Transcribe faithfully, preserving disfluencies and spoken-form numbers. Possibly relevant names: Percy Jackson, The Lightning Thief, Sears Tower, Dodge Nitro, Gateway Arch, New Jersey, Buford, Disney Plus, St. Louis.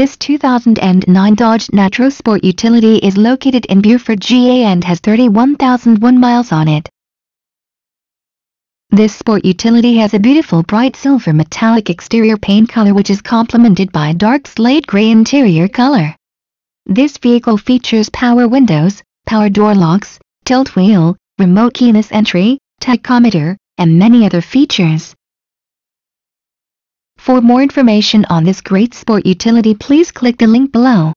This two thousand nine Dodge Nitro Sport utility is located in Buford, Georgia and has thirty-one thousand one miles on it. This sport utility has a beautiful bright silver metallic exterior paint color which is complemented by a dark slate gray interior color. This vehicle features power windows, power door locks, tilt wheel, remote keyless entry, tachometer, and many other features. For more information on this great sport utility, please click the link below.